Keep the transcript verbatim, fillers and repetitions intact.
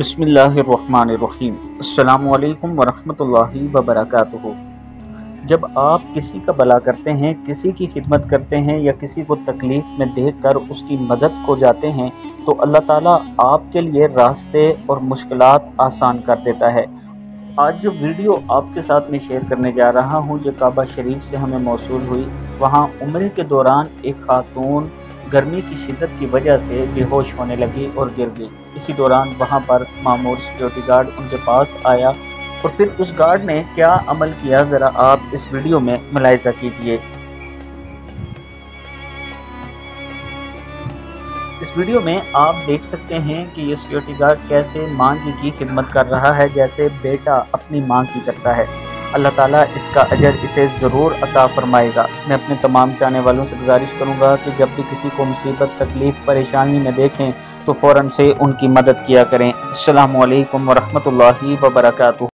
बिस्मिल्लाहिर्रहमानिर्रहीम। अस्सलामुअलैकुम वरहमतुल्लाहि वबरकातुहू। जब आप किसी का भला करते हैं, किसी की खिदमत करते हैं या किसी को तकलीफ़ में देखकर उसकी मदद को जाते हैं तो अल्लाह ताला आपके लिए रास्ते और मुश्किलात आसान कर देता है। आज जो वीडियो आपके साथ में शेयर करने जा रहा हूँ ये काबा शरीफ से हमें मौसूल हुई। वहाँ उम्रे के दौरान एक खातून गर्मी की शिद्दत की वजह से बेहोश होने लगी और गिर गई। इसी दौरान वहां पर मामूर सिक्योरिटी गार्ड उनके पास आया और फिर उस गार्ड ने क्या अमल किया, ज़रा आप इस वीडियो में मुलाहिजा कीजिए। इस वीडियो में आप देख सकते हैं कि ये सिक्योरिटी गार्ड कैसे माँ जी की खिदमत कर रहा है जैसे बेटा अपनी माँ की करता है। अल्लाह ताला इसका अजर इसे ज़रूर अता फरमाएगा। मैं अपने तमाम चाहने वालों से गुजारिश करूँगा कि जब भी किसी को मुसीबत, तकलीफ़, परेशानी में देखें तो फ़ौरन से उनकी मदद किया करें। अस्सलामु अलैकुम वरहमतुल्लाहि वबरकातुहू।